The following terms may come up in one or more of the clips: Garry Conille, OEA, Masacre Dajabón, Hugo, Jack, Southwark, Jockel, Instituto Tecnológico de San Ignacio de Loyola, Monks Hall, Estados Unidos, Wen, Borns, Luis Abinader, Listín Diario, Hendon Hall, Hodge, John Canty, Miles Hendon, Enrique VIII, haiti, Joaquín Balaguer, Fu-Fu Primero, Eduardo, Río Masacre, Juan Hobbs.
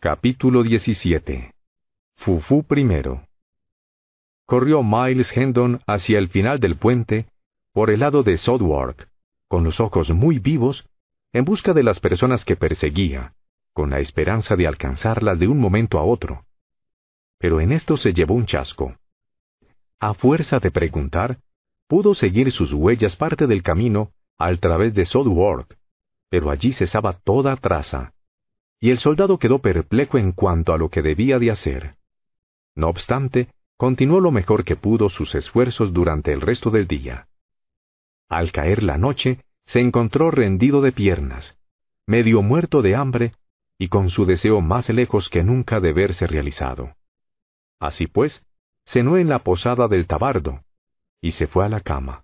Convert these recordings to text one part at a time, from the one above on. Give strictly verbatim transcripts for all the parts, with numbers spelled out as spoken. Capítulo diecisiete. Fu-Fu Primero. Corrió Miles Hendon hacia el final del puente, por el lado de Southwark, con los ojos muy vivos, en busca de las personas que perseguía, con la esperanza de alcanzarlas de un momento a otro. Pero en esto se llevó un chasco. A fuerza de preguntar, pudo seguir sus huellas parte del camino al través de Southwark, pero allí cesaba toda traza, y el soldado quedó perplejo en cuanto a lo que debía de hacer. No obstante, continuó lo mejor que pudo sus esfuerzos durante el resto del día. Al caer la noche, se encontró rendido de piernas, medio muerto de hambre y con su deseo más lejos que nunca de verse realizado. Así pues, cenó en la posada del Tabardo y se fue a la cama,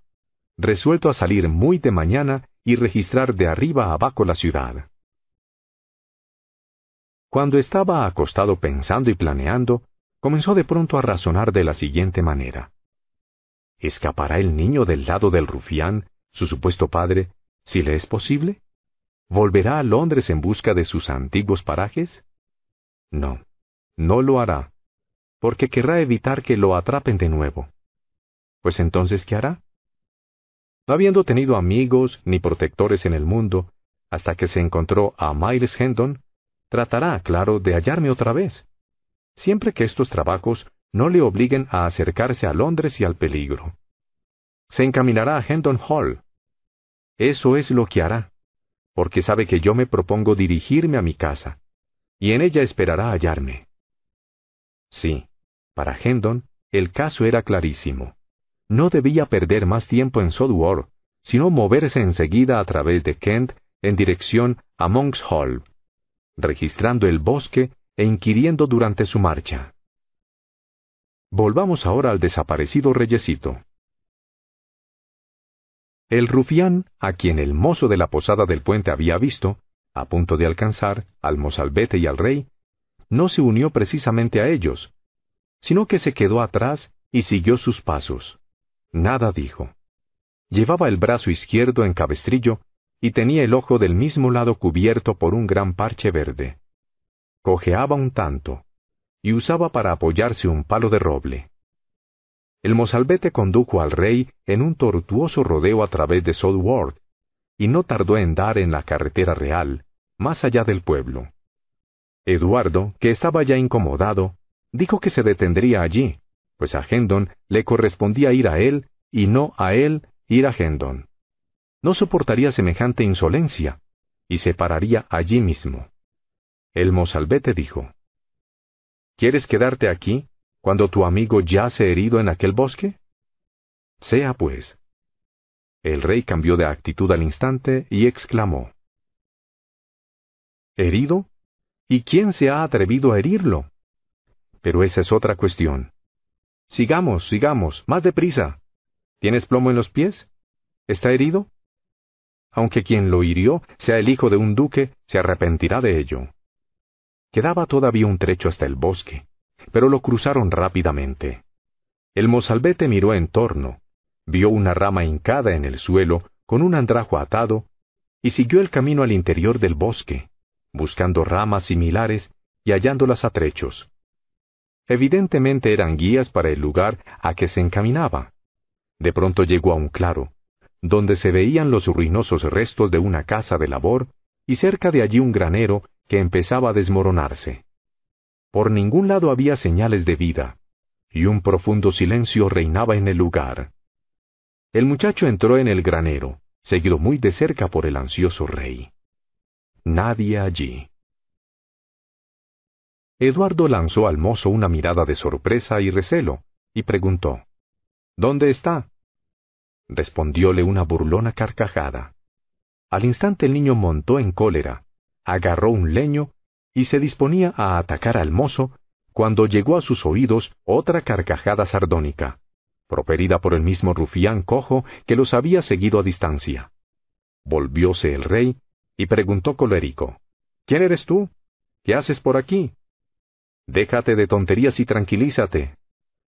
resuelto a salir muy de mañana y registrar de arriba a abajo la ciudad. Cuando estaba acostado pensando y planeando, comenzó de pronto a razonar de la siguiente manera. ¿Escapará el niño del lado del rufián, su supuesto padre, si le es posible? ¿Volverá a Londres en busca de sus antiguos parajes? No, no lo hará, porque querrá evitar que lo atrapen de nuevo. Pues entonces, ¿qué hará? No habiendo tenido amigos ni protectores en el mundo, hasta que se encontró a Miles Hendon, tratará, claro, de hallarme otra vez, siempre que estos trabajos no le obliguen a acercarse a Londres y al peligro. Se encaminará a Hendon Hall. Eso es lo que hará, porque sabe que yo me propongo dirigirme a mi casa, y en ella esperará hallarme. Sí, para Hendon el caso era clarísimo. No debía perder más tiempo en Southwark, sino moverse enseguida a través de Kent en dirección a Monks Hall, registrando el bosque e inquiriendo durante su marcha. Volvamos ahora al desaparecido reyesito. El rufián, a quien el mozo de la posada del puente había visto, a punto de alcanzar al mozalbete y al rey, no se unió precisamente a ellos, sino que se quedó atrás y siguió sus pasos. Nada dijo. Llevaba el brazo izquierdo en cabestrillo, y tenía el ojo del mismo lado cubierto por un gran parche verde. Cojeaba un tanto, y usaba para apoyarse un palo de roble. El mozalbete condujo al rey en un tortuoso rodeo a través de Southwark, y no tardó en dar en la carretera real, más allá del pueblo. Eduardo, que estaba ya incomodado, dijo que se detendría allí, pues a Hendon le correspondía ir a él, y no a él ir a Hendon. No soportaría semejante insolencia, y se pararía allí mismo. El mozalbete dijo: ¿Quieres quedarte aquí, cuando tu amigo yace herido en aquel bosque? Sea pues. El rey cambió de actitud al instante y exclamó: ¿Herido? ¿Y quién se ha atrevido a herirlo? Pero esa es otra cuestión. Sigamos, sigamos, más deprisa. ¿Tienes plomo en los pies? ¿Está herido? Aunque quien lo hirió sea el hijo de un duque, se arrepentirá de ello. Quedaba todavía un trecho hasta el bosque, pero lo cruzaron rápidamente. El mozalbete miró en torno, vio una rama hincada en el suelo con un andrajo atado, y siguió el camino al interior del bosque, buscando ramas similares y hallándolas a trechos. Evidentemente eran guías para el lugar a que se encaminaba. De pronto llegó a un claro, donde se veían los ruinosos restos de una casa de labor, y cerca de allí un granero que empezaba a desmoronarse. Por ningún lado había señales de vida, y un profundo silencio reinaba en el lugar. El muchacho entró en el granero, seguido muy de cerca por el ansioso rey. Nadie allí. Eduardo lanzó al mozo una mirada de sorpresa y recelo, y preguntó: ¿Dónde está? Respondióle una burlona carcajada. Al instante el niño montó en cólera, agarró un leño y se disponía a atacar al mozo cuando llegó a sus oídos otra carcajada sardónica, proferida por el mismo rufián cojo que los había seguido a distancia. Volvióse el rey y preguntó colérico: ¿Quién eres tú? ¿Qué haces por aquí? Déjate de tonterías y tranquilízate.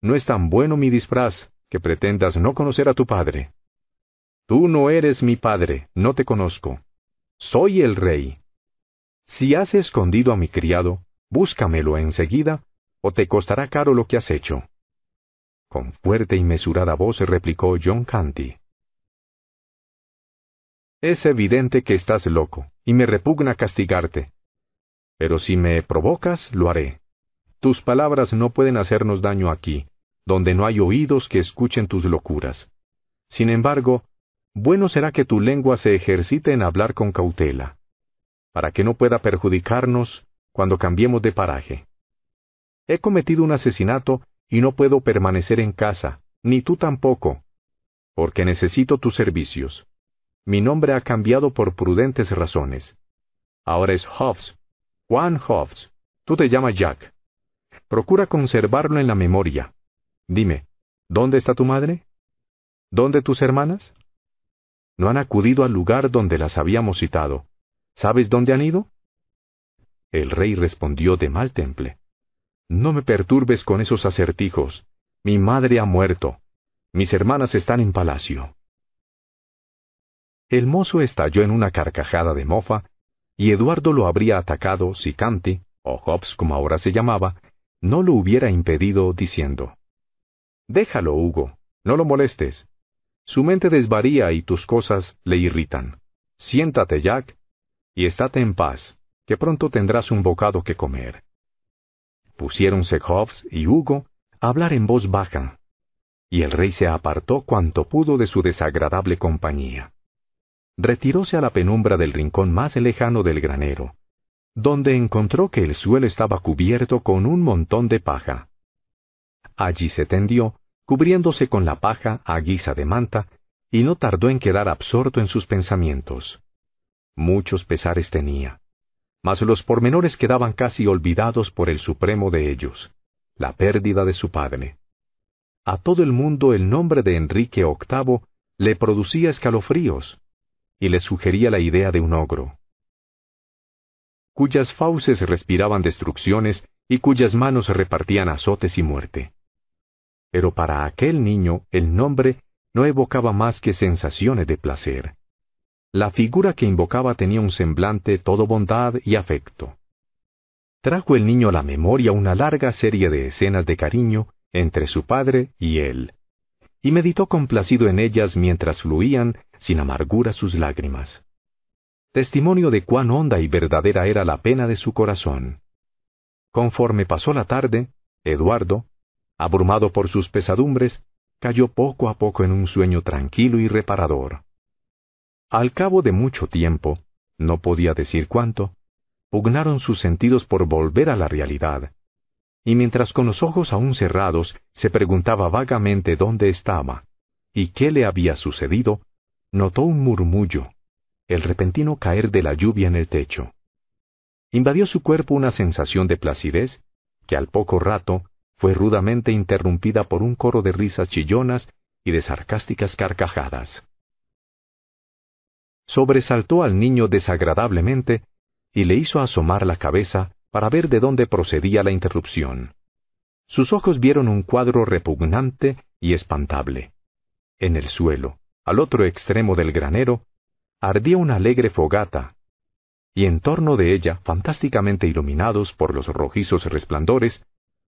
No es tan bueno mi disfraz que pretendas no conocer a tu padre. Tú no eres mi padre, no te conozco. Soy el rey. Si has escondido a mi criado, búscamelo enseguida, o te costará caro lo que has hecho». Con fuerte y mesurada voz replicó John Canty: «Es evidente que estás loco, y me repugna castigarte. Pero si me provocas, lo haré. Tus palabras no pueden hacernos daño aquí, donde no hay oídos que escuchen tus locuras. Sin embargo, bueno será que tu lengua se ejercite en hablar con cautela, para que no pueda perjudicarnos cuando cambiemos de paraje. He cometido un asesinato y no puedo permanecer en casa, ni tú tampoco, porque necesito tus servicios. Mi nombre ha cambiado por prudentes razones. Ahora es Hobbs, Juan Hobbs. Tú te llamas Jack. Procura conservarlo en la memoria. Dime, ¿dónde está tu madre? ¿Dónde tus hermanas? No han acudido al lugar donde las habíamos citado. ¿Sabes dónde han ido?». El rey respondió de mal temple: «No me perturbes con esos acertijos. Mi madre ha muerto. Mis hermanas están en palacio». El mozo estalló en una carcajada de mofa, y Eduardo lo habría atacado si Canty, o Hobbs como ahora se llamaba, no lo hubiera impedido diciendo: «Déjalo, Hugo. No lo molestes. Su mente desvaría y tus cosas le irritan. Siéntate, Jack, y estate en paz, que pronto tendrás un bocado que comer». Pusiéronse Hobbs y Hugo a hablar en voz baja, y el rey se apartó cuanto pudo de su desagradable compañía. Retiróse a la penumbra del rincón más lejano del granero, donde encontró que el suelo estaba cubierto con un montón de paja. Allí se tendió, cubriéndose con la paja a guisa de manta, y no tardó en quedar absorto en sus pensamientos. Muchos pesares tenía, mas los pormenores quedaban casi olvidados por el supremo de ellos: la pérdida de su padre. A todo el mundo el nombre de Enrique octavo le producía escalofríos, y le sugería la idea de un ogro, cuyas fauces respiraban destrucciones y cuyas manos repartían azotes y muerte. Pero para aquel niño el nombre no evocaba más que sensaciones de placer. La figura que invocaba tenía un semblante todo bondad y afecto. Trajo el niño a la memoria una larga serie de escenas de cariño entre su padre y él, y meditó complacido en ellas mientras fluían sin amargura sus lágrimas, testimonio de cuán honda y verdadera era la pena de su corazón. Conforme pasó la tarde, Eduardo, abrumado por sus pesadumbres, cayó poco a poco en un sueño tranquilo y reparador. Al cabo de mucho tiempo, no podía decir cuánto, pugnaron sus sentidos por volver a la realidad, y mientras con los ojos aún cerrados se preguntaba vagamente dónde estaba y qué le había sucedido, notó un murmullo, el repentino caer de la lluvia en el techo. Invadió su cuerpo una sensación de placidez, que al poco rato fue rudamente interrumpida por un coro de risas chillonas y de sarcásticas carcajadas. Sobresaltó al niño desagradablemente y le hizo asomar la cabeza para ver de dónde procedía la interrupción. Sus ojos vieron un cuadro repugnante y espantable. En el suelo, al otro extremo del granero, ardía una alegre fogata, y en torno de ella, fantásticamente iluminados por los rojizos resplandores,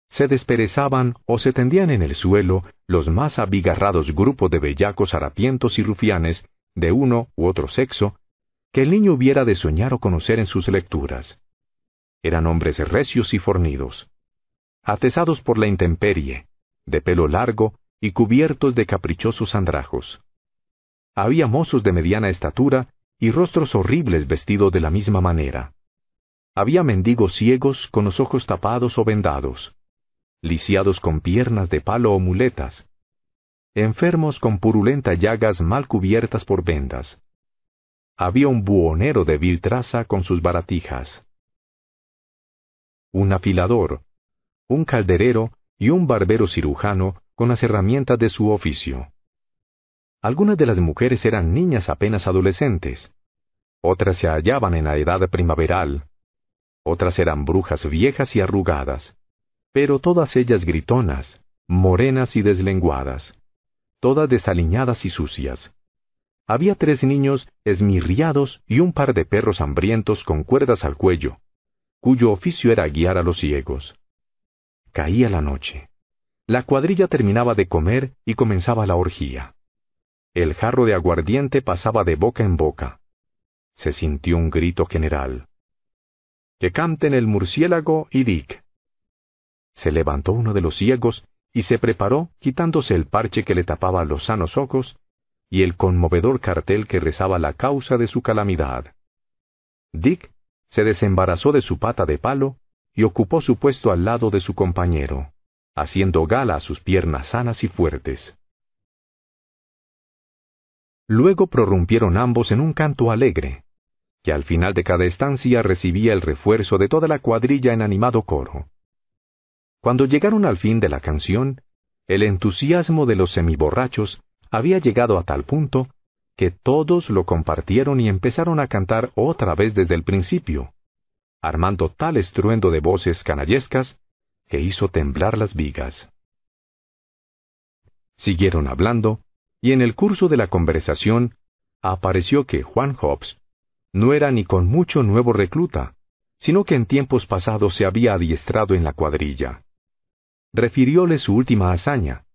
se desperezaban o se tendían en el suelo los más abigarrados grupos de bellacos harapientos y rufianes de uno u otro sexo que el niño hubiera de soñar o conocer en sus lecturas. Eran hombres recios y fornidos, atesados por la intemperie, de pelo largo y cubiertos de caprichosos andrajos. Había mozos de mediana estatura y rostros horribles vestidos de la misma manera. Había mendigos ciegos con los ojos tapados o vendados, lisiados con piernas de palo o muletas, enfermos con purulentas llagas mal cubiertas por vendas. Había un buhonero de vil traza con sus baratijas, un afilador, un calderero y un barbero cirujano con las herramientas de su oficio. Algunas de las mujeres eran niñas apenas adolescentes, otras se hallaban en la edad primaveral, otras eran brujas viejas y arrugadas, pero todas ellas gritonas, morenas y deslenguadas, todas desaliñadas y sucias. Había tres niños esmirriados y un par de perros hambrientos con cuerdas al cuello, cuyo oficio era guiar a los ciegos. Caía la noche. La cuadrilla terminaba de comer y comenzaba la orgía. El jarro de aguardiente pasaba de boca en boca. Se sintió un grito general. ¡Que canten el murciélago y Dick! Se levantó uno de los ciegos y se preparó quitándose el parche que le tapaba los sanos ojos y el conmovedor cartel que rezaba la causa de su calamidad. Dick se desembarazó de su pata de palo y ocupó su puesto al lado de su compañero, haciendo gala a sus piernas sanas y fuertes. Luego prorrumpieron ambos en un canto alegre, que al final de cada estancia recibía el refuerzo de toda la cuadrilla en animado coro. Cuando llegaron al fin de la canción, el entusiasmo de los semiborrachos había llegado a tal punto que todos lo compartieron y empezaron a cantar otra vez desde el principio, armando tal estruendo de voces canallescas que hizo temblar las vigas. Siguieron hablando, y en el curso de la conversación apareció que Juan Hobbs no era ni con mucho nuevo recluta, sino que en tiempos pasados se había adiestrado en la cuadrilla. Refirióle su última hazaña,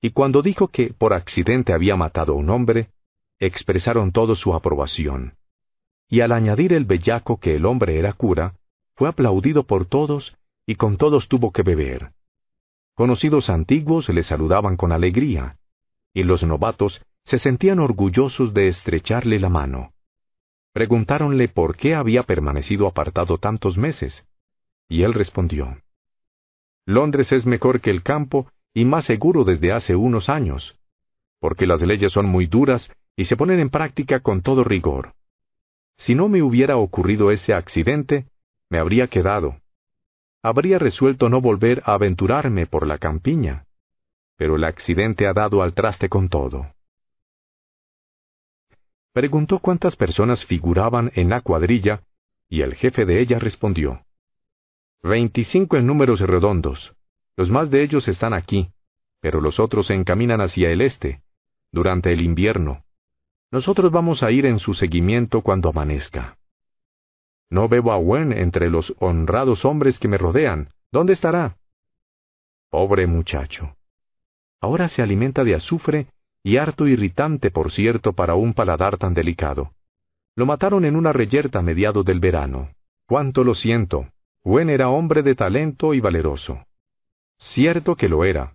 y cuando dijo que por accidente había matado a un hombre, expresaron todo su aprobación, y al añadir el bellaco que el hombre era cura, fue aplaudido por todos y con todos tuvo que beber. Conocidos antiguos le saludaban con alegría, y los novatos se sentían orgullosos de estrecharle la mano. Preguntáronle por qué había permanecido apartado tantos meses, y él respondió, «Londres es mejor que el campo y más seguro desde hace unos años, porque las leyes son muy duras y se ponen en práctica con todo rigor. Si no me hubiera ocurrido ese accidente, me habría quedado. Habría resuelto no volver a aventurarme por la campiña, pero el accidente ha dado al traste con todo». Preguntó cuántas personas figuraban en la cuadrilla, y el jefe de ella respondió, «Veinticinco en números redondos. Los más de ellos están aquí, pero los otros se encaminan hacia el este, durante el invierno. Nosotros vamos a ir en su seguimiento cuando amanezca. No veo a Wen entre los honrados hombres que me rodean. ¿Dónde estará? Pobre muchacho. Ahora se alimenta de azufre y harto irritante, por cierto, para un paladar tan delicado. Lo mataron en una reyerta a mediados del verano. Cuánto lo siento. Wen era hombre de talento y valeroso». «Cierto que lo era.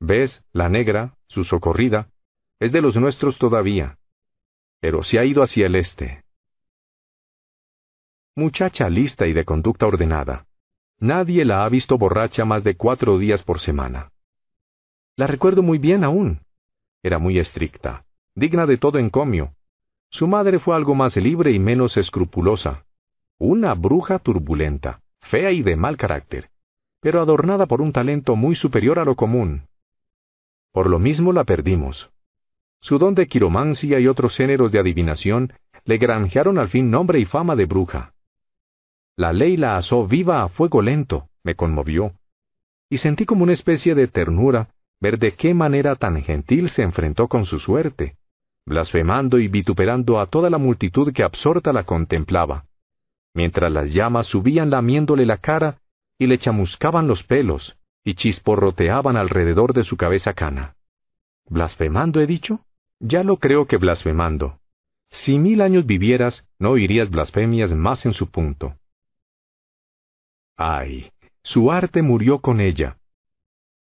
¿Ves? La negra, su socorrida, es de los nuestros todavía, pero se ha ido hacia el este». Muchacha lista y de conducta ordenada. Nadie la ha visto borracha más de cuatro días por semana. La recuerdo muy bien aún. Era muy estricta, digna de todo encomio. Su madre fue algo más libre y menos escrupulosa. Una bruja turbulenta, fea y de mal carácter, pero adornada por un talento muy superior a lo común. Por lo mismo la perdimos. Su don de quiromancia y otros géneros de adivinación le granjearon al fin nombre y fama de bruja. La ley la asó viva a fuego lento, me conmovió, y sentí como una especie de ternura ver de qué manera tan gentil se enfrentó con su suerte, blasfemando y vituperando a toda la multitud que absorta la contemplaba, mientras las llamas subían lamiéndole la cara y le chamuscaban los pelos, y chisporroteaban alrededor de su cabeza cana. ¿Blasfemando he dicho? Ya lo creo que blasfemando. Si mil años vivieras, no oirías blasfemias más en su punto. ¡Ay! Su arte murió con ella.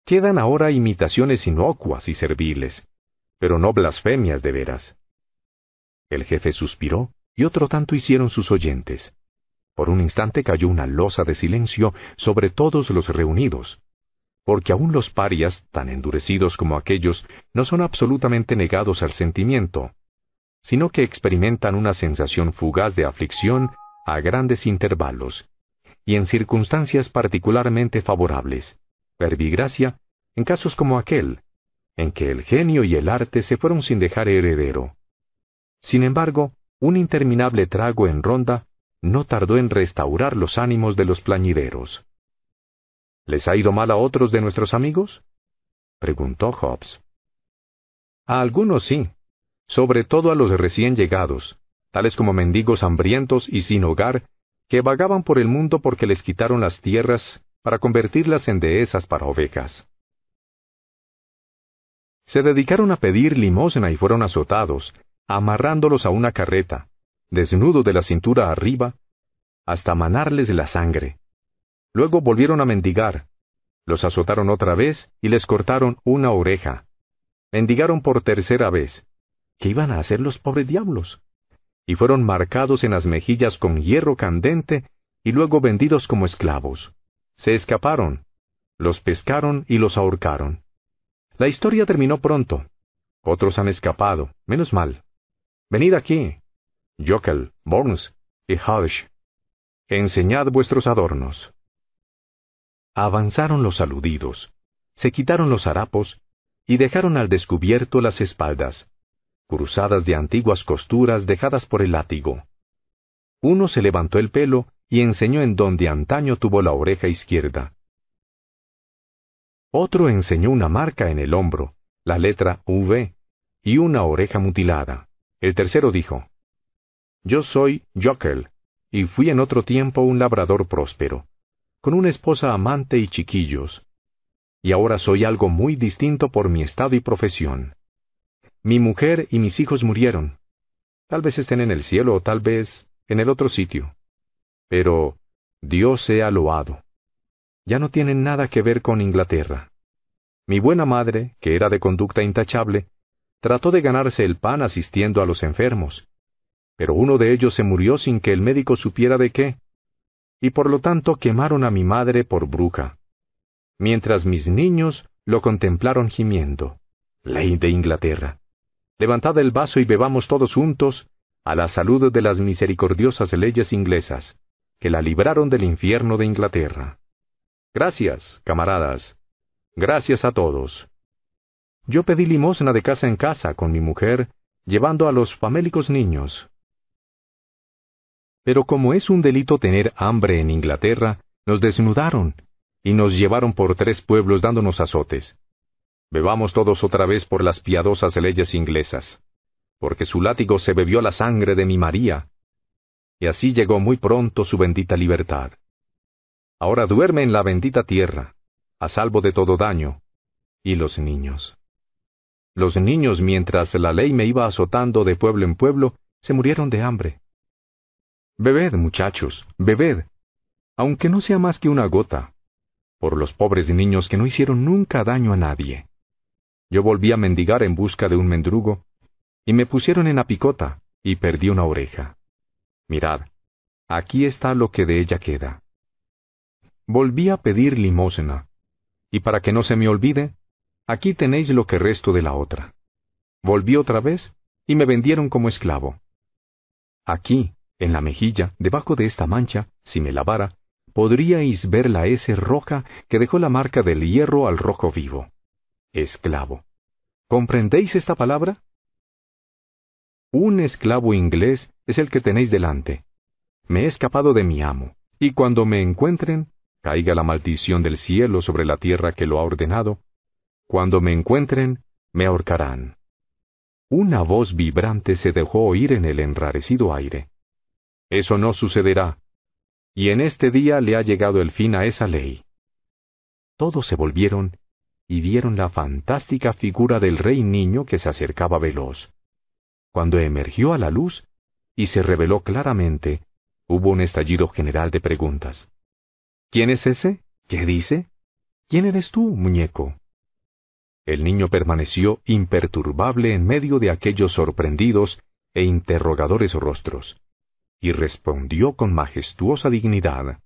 Quedan ahora imitaciones inocuas y serviles, pero no blasfemias de veras. El jefe suspiró, y otro tanto hicieron sus oyentes. Por un instante cayó una losa de silencio sobre todos los reunidos, porque aún los parias, tan endurecidos como aquellos, no son absolutamente negados al sentimiento, sino que experimentan una sensación fugaz de aflicción a grandes intervalos, y en circunstancias particularmente favorables, verbigracia, en casos como aquel, en que el genio y el arte se fueron sin dejar heredero. Sin embargo, un interminable trago en ronda no tardó en restaurar los ánimos de los plañideros. —¿Les ha ido mal a otros de nuestros amigos? —preguntó Hobbs. —A algunos sí, sobre todo a los recién llegados, tales como mendigos hambrientos y sin hogar, que vagaban por el mundo porque les quitaron las tierras para convertirlas en dehesas para ovejas. Se dedicaron a pedir limosna y fueron azotados, amarrándolos a una carreta, desnudos de la cintura arriba, hasta manarles la sangre. Luego volvieron a mendigar. Los azotaron otra vez y les cortaron una oreja. Mendigaron por tercera vez. ¿Qué iban a hacer los pobres diablos? Y fueron marcados en las mejillas con hierro candente y luego vendidos como esclavos. Se escaparon. Los pescaron y los ahorcaron. La historia terminó pronto. Otros han escapado, menos mal. Venid aquí, Jockel, Borns y Hodge. Enseñad vuestros adornos. Avanzaron los aludidos, se quitaron los harapos y dejaron al descubierto las espaldas, cruzadas de antiguas costuras dejadas por el látigo. Uno se levantó el pelo y enseñó en donde antaño tuvo la oreja izquierda. Otro enseñó una marca en el hombro, la letra V, y una oreja mutilada. El tercero dijo: Yo soy Jockel, y fui en otro tiempo un labrador próspero, con una esposa amante y chiquillos, y ahora soy algo muy distinto por mi estado y profesión. Mi mujer y mis hijos murieron. Tal vez estén en el cielo o tal vez en el otro sitio. Pero Dios sea loado. Ya no tienen nada que ver con Inglaterra. Mi buena madre, que era de conducta intachable, trató de ganarse el pan asistiendo a los enfermos, pero uno de ellos se murió sin que el médico supiera de qué, y por lo tanto quemaron a mi madre por bruja, mientras mis niños lo contemplaron gimiendo. Ley de Inglaterra. Levantad el vaso y bebamos todos juntos a la salud de las misericordiosas leyes inglesas, que la libraron del infierno de Inglaterra. Gracias, camaradas. Gracias a todos. Yo pedí limosna de casa en casa con mi mujer, llevando a los famélicos niños. Pero como es un delito tener hambre en Inglaterra, nos desnudaron y nos llevaron por tres pueblos dándonos azotes. Bebamos todos otra vez por las piadosas leyes inglesas, porque su látigo se bebió la sangre de mi María, y así llegó muy pronto su bendita libertad. Ahora duerme en la bendita tierra, a salvo de todo daño, y los niños. Los niños, mientras la ley me iba azotando de pueblo en pueblo, se murieron de hambre. Bebed, muchachos, bebed, aunque no sea más que una gota, por los pobres niños que no hicieron nunca daño a nadie. Yo volví a mendigar en busca de un mendrugo, y me pusieron en la picota, y perdí una oreja. Mirad, aquí está lo que de ella queda. Volví a pedir limosna, y para que no se me olvide, aquí tenéis lo que resto de la otra. Volví otra vez, y me vendieron como esclavo. Aquí, en la mejilla, debajo de esta mancha, si me lavara, podríais ver la S roja que dejó la marca del hierro al rojo vivo. Esclavo. ¿Comprendéis esta palabra? Un esclavo inglés es el que tenéis delante. Me he escapado de mi amo, y cuando me encuentren, caiga la maldición del cielo sobre la tierra que lo ha ordenado, cuando me encuentren, me ahorcarán. Una voz vibrante se dejó oír en el enrarecido aire. Eso no sucederá, y en este día le ha llegado el fin a esa ley. Todos se volvieron y vieron la fantástica figura del rey niño que se acercaba veloz. Cuando emergió a la luz y se reveló claramente, hubo un estallido general de preguntas. ¿Quién es ese? ¿Qué dice? ¿Quién eres tú, muñeco? El niño permaneció imperturbable en medio de aquellos sorprendidos e interrogadores rostros, y respondió con majestuosa dignidad: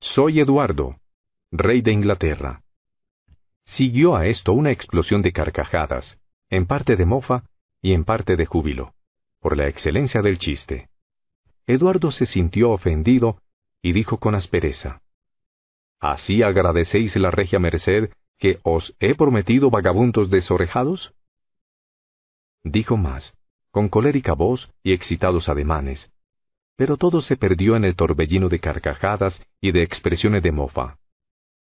Soy Eduardo, rey de Inglaterra. Siguió a esto una explosión de carcajadas, en parte de mofa y en parte de júbilo, por la excelencia del chiste. Eduardo se sintió ofendido y dijo con aspereza: ¿Así agradecéis la regia merced que os he prometido, vagabundos desorejados? Dijo más, con colérica voz y excitados ademanes, pero todo se perdió en el torbellino de carcajadas y de expresiones de mofa.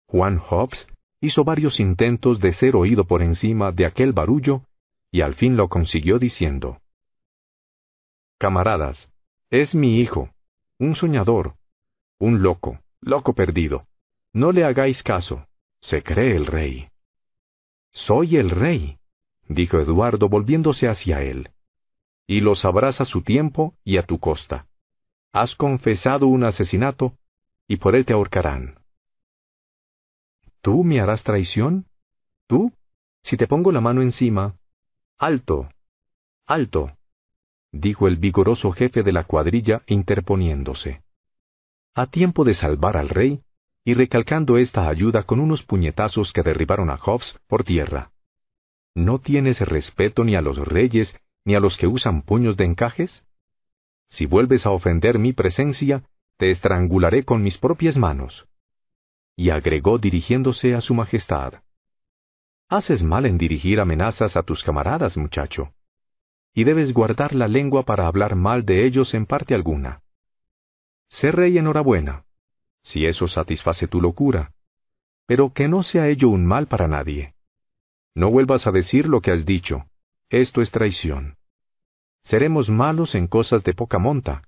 Juan Hobbs hizo varios intentos de ser oído por encima de aquel barullo, y al fin lo consiguió diciendo: Camaradas, Es mi hijo, un soñador, un loco, loco perdido. No le hagáis caso, se cree el rey. Soy el rey, dijo Eduardo volviéndose hacia él. Y lo sabrás a su tiempo y a tu costa. Has confesado un asesinato, y por él te ahorcarán. ¿Tú me harás traición? ¿Tú? Si te pongo la mano encima... ¡Alto! ¡Alto! Dijo el vigoroso jefe de la cuadrilla interponiéndose. A tiempo de salvar al rey, y recalcando esta ayuda con unos puñetazos que derribaron a Hobbs por tierra. ¿No tienes respeto ni a los reyes ni a los que usan puños de encajes? Si vuelves a ofender mi presencia, te estrangularé con mis propias manos. Y agregó dirigiéndose a su majestad. Haces mal en dirigir amenazas a tus camaradas, muchacho, y debes guardar la lengua para hablar mal de ellos en parte alguna. Sé rey enhorabuena, si eso satisface tu locura, pero que no sea ello un mal para nadie. No vuelvas a decir lo que has dicho, esto es traición. Seremos malos en cosas de poca monta,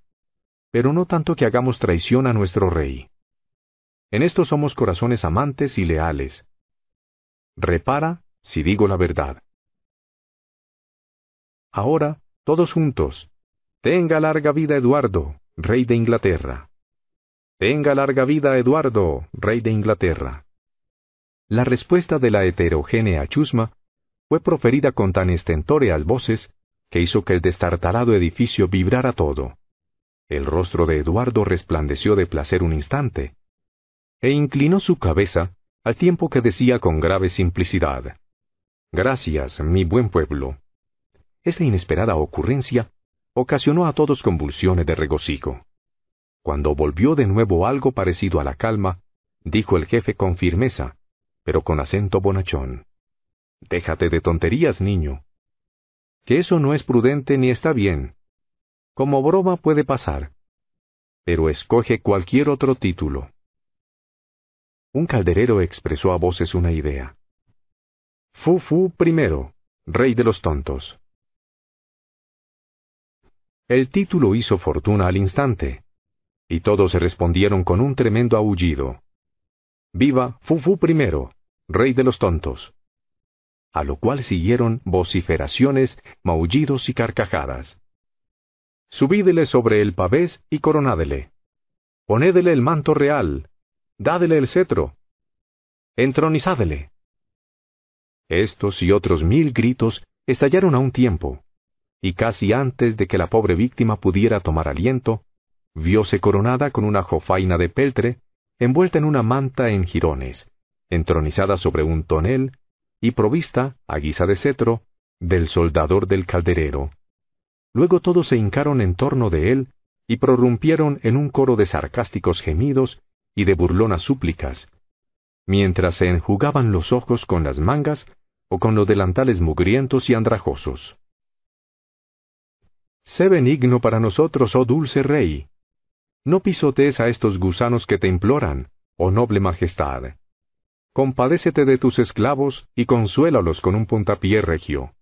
pero no tanto que hagamos traición a nuestro rey. En esto somos corazones amantes y leales. Repara si digo la verdad. Ahora, todos juntos, tenga larga vida Eduardo, rey de Inglaterra. Tenga larga vida Eduardo, rey de Inglaterra. La respuesta de la heterogénea chusma fue proferida con tan estentóreas voces que hizo que el destartalado edificio vibrara todo. El rostro de Eduardo resplandeció de placer un instante, e inclinó su cabeza al tiempo que decía con grave simplicidad, «Gracias, mi buen pueblo». Esta inesperada ocurrencia ocasionó a todos convulsiones de regocijo. Cuando volvió de nuevo algo parecido a la calma, dijo el jefe con firmeza, pero con acento bonachón, «Déjate de tonterías, niño. Que eso no es prudente ni está bien. Como broma puede pasar. Pero escoge cualquier otro título». Un calderero expresó a voces una idea. Fu-Fu Primero, rey de los tontos. El título hizo fortuna al instante, y todos respondieron con un tremendo aullido. ¡Viva Fu-Fu Primero, rey de los tontos! A lo cual siguieron vociferaciones, maullidos y carcajadas. Subídele sobre el pavés y coronádele. Ponédele el manto real. ¡Dádele el cetro! ¡Entronizádele! Estos y otros mil gritos estallaron a un tiempo, y casi antes de que la pobre víctima pudiera tomar aliento, vióse coronada con una jofaina de peltre, envuelta en una manta en jirones, entronizada sobre un tonel, y provista, a guisa de cetro, del soldador del calderero. Luego todos se hincaron en torno de él, y prorrumpieron en un coro de sarcásticos gemidos y de burlonas súplicas, mientras se enjugaban los ojos con las mangas o con los delantales mugrientos y andrajosos. Sé benigno para nosotros, oh dulce rey. No pisotees a estos gusanos que te imploran, oh noble majestad. Compadécete de tus esclavos y consuélalos con un puntapié regio.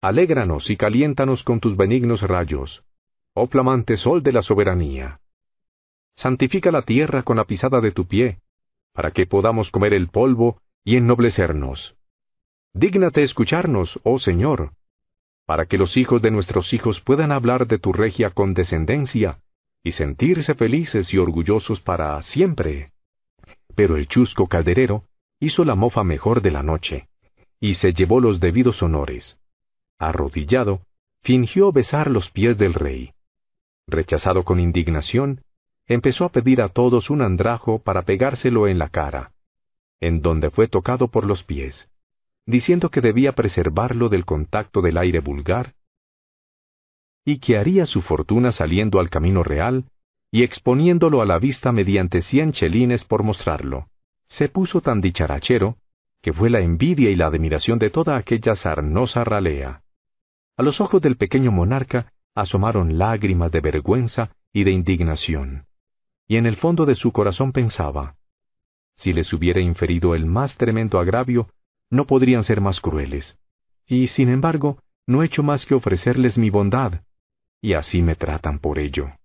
Alégranos y caliéntanos con tus benignos rayos, oh flamante sol de la soberanía. Santifica la tierra con la pisada de tu pie, para que podamos comer el polvo y ennoblecernos. Dígnate escucharnos, oh Señor, para que los hijos de nuestros hijos puedan hablar de tu regia condescendencia y sentirse felices y orgullosos para siempre. Pero el chusco calderero hizo la mofa mejor de la noche, y se llevó los debidos honores. Arrodillado, fingió besar los pies del rey. Rechazado con indignación, empezó a pedir a todos un andrajo para pegárselo en la cara, en donde fue tocado por los pies, diciendo que debía preservarlo del contacto del aire vulgar y que haría su fortuna saliendo al camino real y exponiéndolo a la vista mediante cien chelines por mostrarlo. Se puso tan dicharachero que fue la envidia y la admiración de toda aquella sarnosa ralea. A los ojos del pequeño monarca asomaron lágrimas de vergüenza y de indignación. Y en el fondo de su corazón pensaba, si les hubiera inferido el más tremendo agravio, no podrían ser más crueles, y sin embargo, no he hecho más que ofrecerles mi bondad, y así me tratan por ello.